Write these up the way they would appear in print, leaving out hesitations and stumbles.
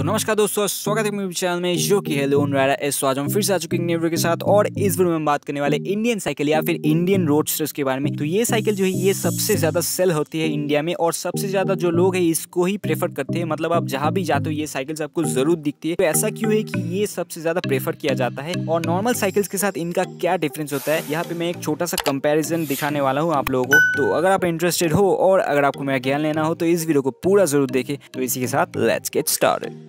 तो नमस्कार दोस्तों, स्वागत है मेरे चैनल में जो कि है लोन राइडर एस। आज हम फिर से आ चुके हैं नए वीडियो के साथ और इस वीडियो में हम बात करने वाले इंडियन साइकिल या फिर इंडियन रोडस्टर्स के बारे में। तो ये साइकिल जो है ये सबसे ज्यादा सेल होती है इंडिया में और सबसे ज्यादा जो लोग है इसको ही प्रेफर करते हैं। मतलब आप जहाँ भी जाते हो ये साइकिल आपको जरूर दिखती है। तो ऐसा क्यों है कि ये सबसे ज्यादा प्रेफर किया जाता है और नॉर्मल साइकिल्स के साथ इनका क्या डिफरेंस होता है, यहाँ पे मैं एक छोटा सा कंपेरिजन दिखाने वाला हूँ आप लोगों को। तो अगर आप इंटरेस्टेड हो और अगर आपको मेरा ज्ञान लेना हो तो इस वीडियो को पूरा जरूर देखें। तो इसी के साथ लेट्स गेट स्टार्टेड।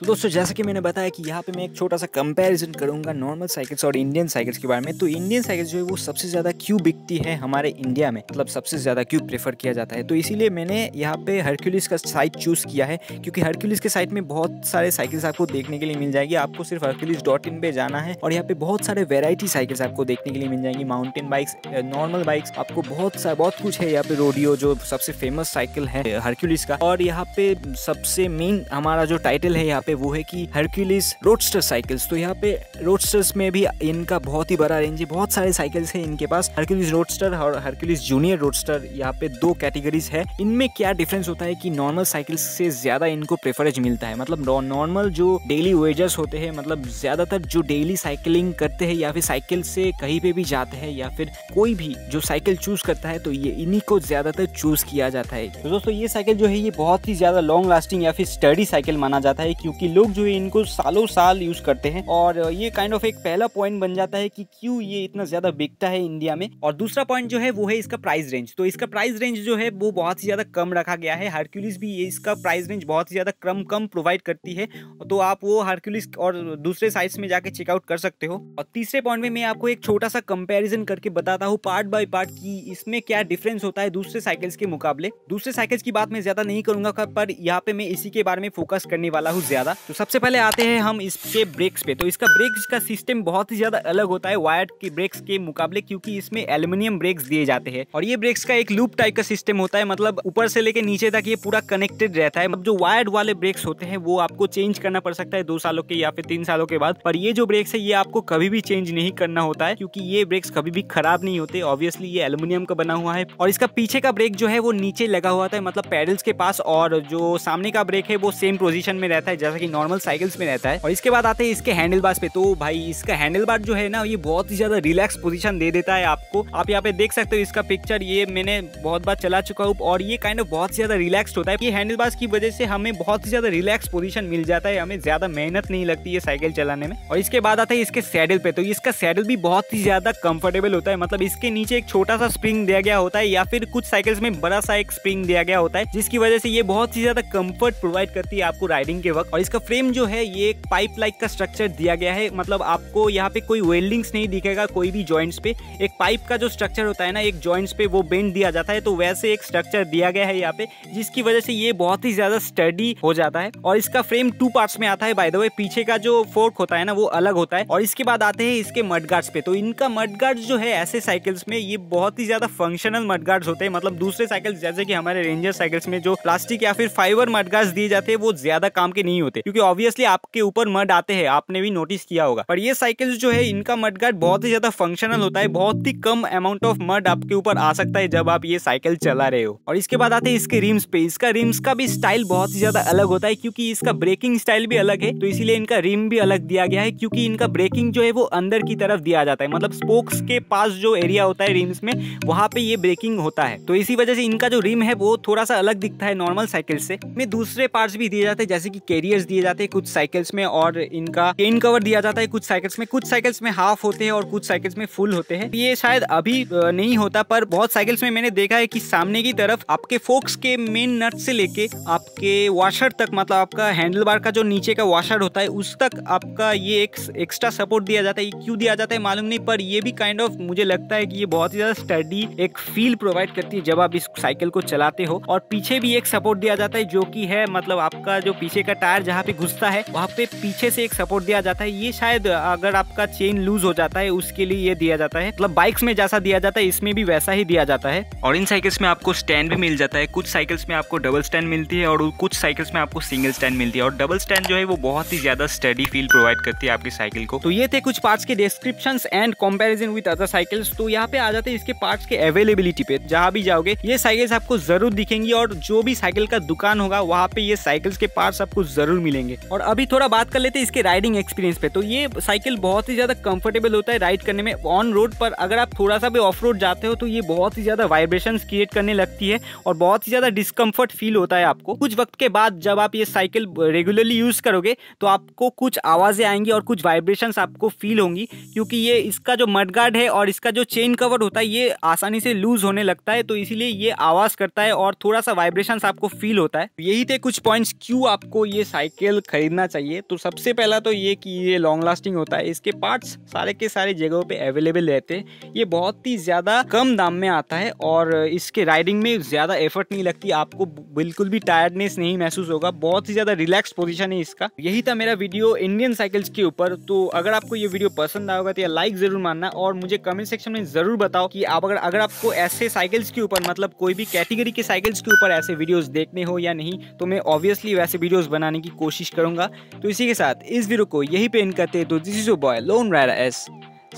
तो दोस्तों जैसा कि मैंने बताया कि यहाँ पे मैं एक छोटा सा कंपैरिजन करूँगा नॉर्मल साइकिल्स और इंडियन साइकिल्स के बारे में। तो इंडियन साइकिल्स जो है वो सबसे ज़्यादा क्यों बिकती है हमारे इंडिया में, मतलब सबसे ज़्यादा क्यों प्रेफर किया जाता है। तो इसीलिए मैंने यहाँ पे हरक्यूलिस का साइट चूज़ किया है क्योंकि हरक्यूलिस के साइट में बहुत सारे साइकिल्स आपको देखने के लिए मिल जाएगी। आपको सिर्फ hercules.in पे जाना है और यहाँ पे बहुत सारे वेराइटी साइकिल्स आपको देखने के लिए मिल जाएंगी। माउंटेन बाइक्स, नॉर्मल बाइक्स, आपको बहुत कुछ है यहाँ पे। रोडियो जो सबसे फेमस साइकिल है हरक्यूलिस का, और यहाँ पे सबसे मेन हमारा जो टाइटल है यहाँ पे वो है कि हरक्यूलिस रोडस्टर साइकिल्स। तो यहाँ पे रोडस्टर्स में भी इनका बहुत ही बड़ा रेंज है, बहुत सारे साइकिल्स है इनके पास। हरक्यूलिस रोडस्टर और हरक्यूलिस जूनियर रोडस्टर, यहाँ पे दो कैटेगरीज है। इनमें क्या डिफरेंस होता है कि नॉर्मल साइकिल्स से ज्यादा इनको प्रेफरेंस मिलता है। मतलब नॉर्मल जो डेली वेजर्स होते हैं, मतलब ज्यादातर जो डेली साइकिलिंग करते हैं या फिर साइकिल से कहीं पे भी जाते हैं या फिर कोई भी जो साइकिल चूज करता है तो ये इन्हीं को ज्यादातर चूज किया जाता है। तो दोस्तों ये साइकिल जो है ये बहुत ही ज्यादा लॉन्ग लास्टिंग या फिर स्टडी साइकिल माना जाता है क्योंकि लोग जो है इनको सालों साल यूज करते हैं। और ये काइंड ऑफ एक पहला पॉइंट बन जाता है कि क्यों ये इतना ज्यादा बिकता है इंडिया में। और दूसरा पॉइंट जो है वो है इसका प्राइस रेंज। तो इसका प्राइस रेंज जो है वो बहुत ही ज्यादा कम रखा गया है। हरक्यूलिस भी इसका प्राइस रेंज बहुत ही ज्यादा कम प्रोवाइड करती है, तो आप वो हरक्यूलिस और दूसरे साइट्स में जाके चेकआउट कर सकते हो। और तीसरे पॉइंट में मैं आपको एक छोटा सा कंपेरिजन करके बताता हूँ पार्ट बाय पार्ट की इसमें क्या डिफरेंस होता है दूसरे साइकिल्स के मुकाबले। दूसरे साइकिल्स की बात मैं ज्यादा नहीं करूंगा पर यहाँ पे मैं इसी के बारे में फोकस करने वाला हूँ ज्यादा। तो सबसे पहले आते हैं हम इसके ब्रेक्स पे। तो इसका ब्रेक्स का सिस्टम बहुत ही ज्यादा अलग होता है वायर्ड के ब्रेक्स के मुकाबले क्योंकि इसमें एल्युमिनियम ब्रेक्स दिए जाते हैं और ये ब्रेक्स का एक लूप टाइप का सिस्टम होता है। मतलब ऊपर से लेके नीचे तक ये पूरा कनेक्टेड रहता है। मतलब जो वायर्ड वाले ब्रेक्स होते हैं वो आपको चेंज करना पड़ सकता है 2 सालों के या फिर 3 सालों के बाद, पर ये जो ब्रेक्स है ये आपको कभी भी चेंज नहीं करना होता है क्योंकि ये ब्रेक्स कभी भी खराब नहीं होते। ऑब्वियसली ये एल्युमिनियम का बना हुआ है और इसका पीछे का ब्रेक जो है वो नीचे लगा हुआ है, मतलब पैडल्स के पास, और जो सामने का ब्रेक है वो सेम पोजीशन में रहता है जैसा कि नॉर्मल साइकिल्स में रहता है। और इसके बाद आते हैं इसके हैंडल बार्स पे। तो भाई इसका हैंडल बार जो है ना ये बहुत ही ज्यादा रिलैक्स पोजीशन दे देता है आपको। आप यहाँ पे देख सकते हो इसका पिक्चर, ये मैंने बहुत बार चला चुका हूँ और ये काइंड ऑफ बहुत ज्यादा रिलैक्स होता है। ये हैंडल बार्स की वजह से हमें बहुत ही ज्यादा रिलैक्स पोजीशन मिल जाता है, हमें ज्यादा मेहनत नहीं लगती है साइकिल चलाने में। और इसके बाद आता है इसके सैडल पे। तो इसका सैडल भी बहुत ही ज्यादा कंफर्टेबल होता है। मतलब इसके नीचे एक छोटा सा स्प्रिंग दिया गया होता है या फिर कुछ साइकिल्स में बड़ा सा एक स्प्रिंग दिया गया होता है जिसकी वजह से ये बहुत ही ज्यादा कंफर्ट प्रोवाइड करती है आपको राइडिंग के वक्त। और इसका फ्रेम जो है ये एक पाइप लाइक का स्ट्रक्चर दिया गया है। मतलब आपको यहाँ पे कोई वेल्डिंग्स नहीं दिखेगा कोई भी जॉइंट्स पे। एक पाइप का जो स्ट्रक्चर होता है ना एक जॉइंट्स पे वो बेंड दिया जाता है, तो वैसे एक स्ट्रक्चर दिया गया है यहाँ पे जिसकी वजह से ये बहुत ही ज्यादा स्टडी हो जाता है। और इसका फ्रेम 2 पार्ट्स में आता है बाय द वे। पीछे का जो फोर्क होता है ना वो अलग होता है। और इसके बाद आते हैं इसके मडगार्ड्स पे। तो इनका मडगार्ड्स जो है ऐसे साइकिल्स में ये बहुत ही ज्यादा फंक्शनल मडगार्ड्स होते हैं। मतलब दूसरे साइकिल्स जैसे कि हमारे रेंजर साइकिल्स में जो प्लास्टिक या फिर फाइबर मडगार्ड्स दिए जाते हैं वो ज्यादा काम के नहीं होते क्योंकि ऑब्वियसली आपके ऊपर मड आते हैं, आपने भी नोटिस किया होगा। पर ये साइकिल्स जो है इनका मडगार्ड बहुत ही ज्यादा फंक्शनल होता है, बहुत ही कम अमाउंट ऑफ मड आपके ऊपर आ सकता है जब आप ये साइकिल चला रहे हो। और इसके बाद आते हैं इसके रिम्स पे। इसका रिम्स का भी स्टाइल बहुत ही ज्यादा अलग होता है क्योंकि इसका ब्रेकिंग स्टाइल भी अलग है, तो इसीलिए इनका रिम भी अलग दिया गया है क्योंकि इनका ब्रेकिंग जो है वो अंदर की तरफ दिया जाता है। मतलब स्पोक्स के पास जो एरिया होता है रिम्स में वहाँ पे ये ब्रेकिंग होता है, तो इसी वजह से इनका जो रिम है वो थोड़ा सा अलग दिखता है नॉर्मल साइकिल से। में दूसरे पार्ट्स भी दिए जाते हैं जैसे कि कैरियर्स दिए जाते हैं कुछ साइकिल्स में और इनका केन कवर दिया जाता है कुछ साइकिल्स में। कुछ साइकिल्स में हाफ होते हैं और कुछ साइकिल्स में फुल होते हैं। ये शायद अभी नहीं होता पर बहुत साइकिल्स में मैंने देखा है कि सामने की तरफ आपके फोक्स के मेन नट से लेके आपके वॉशर तक, मतलब आपका हैंडल बार का जो नीचे का वॉशर होता है उस तक आपका ये एक एक्स्ट्रा सपोर्ट दिया जाता है। ये क्यों दिया जाता है मालूम नहीं, पर ये भी काइंड ऑफ मुझे लगता है कि ये बहुत ही ज्यादा स्टडी एक फील प्रोवाइड करती है जब आप इस साइकिल को चलाते हो। और पीछे भी एक सपोर्ट दिया जाता है जो की है मतलब आपका जो पीछे का टायर जहाँ पे घुसता है वहाँ पे पीछे से एक सपोर्ट दिया जाता है। ये शायद अगर आपका चेन लूज हो जाता है उसके लिए ये दिया जाता है। मतलब बाइक्स में जैसा दिया जाता है इसमें भी वैसा ही दिया जाता है। और इन साइकिल्स में आपको स्टैंड भी मिल जाता है। कुछ साइकिल्स में आपको डबल स्टैंड मिलती है और कुछ साइकिल्स में आपको सिंगल स्टैंड मिलती है। और डबल स्टैंड जो है वो बहुत ही ज्यादा स्टडी फील प्रोवाइड करती है आपकी साइकिल को। तो ये थे कुछ पार्ट्स के descriptions and comparison with other cycles. तो यहाँ पे आ जाते हैं इसके पार्ट्स के अवेलेबिलिटी पे। जहाँ भी जाओगे ये साइकिल्स आपको जरूर दिखेंगी और जो भी साइकिल का दुकान होगा वहाँ पे ये साइकिल्स के पार्ट्स आपको जरूर मिलेंगे। और अभी थोड़ा बात कर लेते हैं इसके राइडिंग एक्सपीरियंस पे। तो ये साइकिल बहुत ही ज्यादा कंफर्टेबल होता है राइड करने में ऑन रोड पर। अगर आप थोड़ा सा भी ऑफ रोड जाते हो तो ये बहुत ही ज्यादा वाइब्रेशन क्रिएट करने लगती है और बहुत ही ज्यादा डिस्कम्फर्ट फील होता है आपको। कुछ वक्त के बाद जब आप ये साइकिल रेगुलरली यूज करोगे तो आपको कुछ आवाजें आएंगी और कुछ वाइब्रेशंस आपको फील होंगी, क्योंकि ये इसका जो मडगार्ड है और इसका जो चेन कवर होता है ये आसानी से लूज होने लगता है, तो इसीलिए ये आवाज करता है और थोड़ा सा वाइब्रेशंस आपको फील होता है। यही थे कुछ पॉइंट्स क्यों आपको ये साइकिल खरीदना चाहिए। तो सबसे पहला तो ये कि ये लॉन्ग लास्टिंग होता है, इसके पार्ट्स सारे के सारे जगहों पे अवेलेबल रहते हैं, ये बहुत ही ज्यादा कम दाम में आता है और इसके राइडिंग में ज्यादा एफर्ट नहीं लगती, आपको बिल्कुल भी टायर्डनेस नहीं महसूस होगा, बहुत ही ज्यादा रिलैक्स पोजीशन है इसका। यही था मेरा वीडियो इंडियन साइकिल्स के ऊपर। तो अगर आपको ये वीडियो पसंद आया होगा तो लाइक जरूर मानना और मुझे कमेंट सेक्शन में जरूर बताओ कि आप अगर आपको ऐसे साइकिल्स के ऊपर, मतलब कोई भी कैटेगरी के साइकिल्स के ऊपर ऐसे वीडियोस देखने हो या नहीं, तो मैं ऑब्वियसली वैसे वीडियोस बनाने की कोशिश करूंगा। तो इसी के साथ इस वीडियो को यहीं पे एंड करते हैं। तो this is your boy loan rider S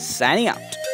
signing out.